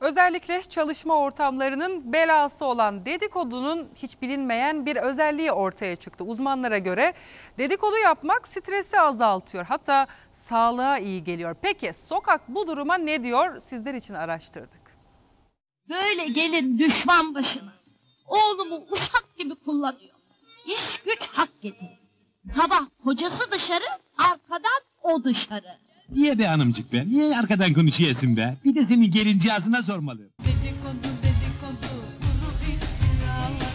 Özellikle çalışma ortamlarının belası olan dedikodunun hiç bilinmeyen bir özelliği ortaya çıktı. Uzmanlara göre dedikodu yapmak stresi azaltıyor, hatta sağlığa iyi geliyor. Peki sokak bu duruma ne diyor? Sizler için araştırdık. Böyle gelin düşman başına. Oğlumu uşak gibi kullanıyor. İş güç hak getirir. Sabah kocası dışarı, arkadan o dışarı. Niye be hanımcık be? Niye arkadan konuşuyorsun be? Bir de senin gelincağızına sormalı. Dedikodu dedikodu, kuru iftiralar.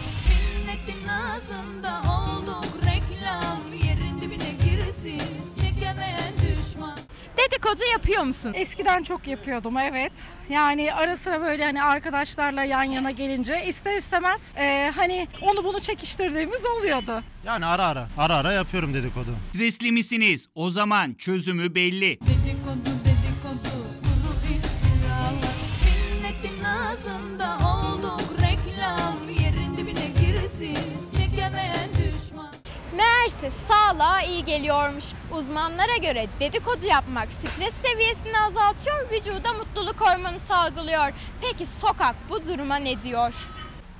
Milletin ağzında olduk reklam. Yerin dibine girsin, çekemeyen düşman. Dedikodu yapıyor musun? Eskiden çok yapıyordum, evet. Yani ara sıra böyle hani arkadaşlarla yan yana gelince ister istemez hani onu bunu çekiştirdiğimiz oluyordu. Yani ara ara yapıyorum dedikodu. Stresli misiniz? O zaman çözümü belli. Dedikodu dedikodu, kuru iftiralar. Milletin ağzında olduk reklam. Yerin dibine girsin, çekemeyen düşman. Meğerse sağlığa iyi geliyormuş. Uzmanlara göre dedikodu yapmak stres seviyesini azaltıyor, vücuda mutluluk hormonu salgılıyor. Peki sokak bu duruma ne diyor?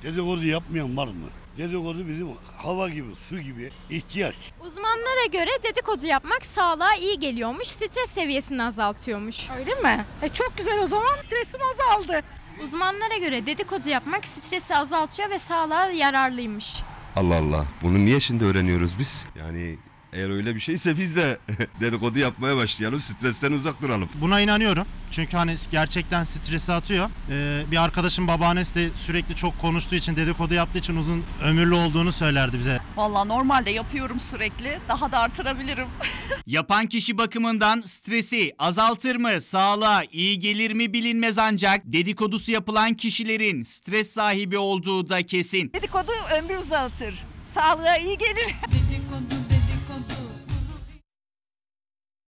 Dedikodu yapmayan var mı? Dedikodu bizim hava gibi, su gibi ihtiyaç. Uzmanlara göre dedikodu yapmak sağlığa iyi geliyormuş, stres seviyesini azaltıyormuş. Öyle mi? Çok güzel, o zaman stresim azaldı. Uzmanlara göre dedikodu yapmak stresi azaltıyor ve sağlığa yararlıymış. Allah Allah. Bunu niye şimdi öğreniyoruz biz? Yani eğer öyle bir şeyse biz de dedikodu yapmaya başlayalım, stresten uzak duralım. Buna inanıyorum. Çünkü hani gerçekten stresi atıyor. Bir arkadaşım babaannesi de sürekli çok konuştuğu için, dedikodu yaptığı için uzun ömürlü olduğunu söylerdi bize. Vallahi normalde yapıyorum sürekli. Daha da artırabilirim. Yapan kişi bakımından stresi azaltır mı, sağlığa iyi gelir mi bilinmez, ancak dedikodusu yapılan kişilerin stres sahibi olduğu da kesin. Dedikodu ömür uzatır, sağlığa iyi gelir.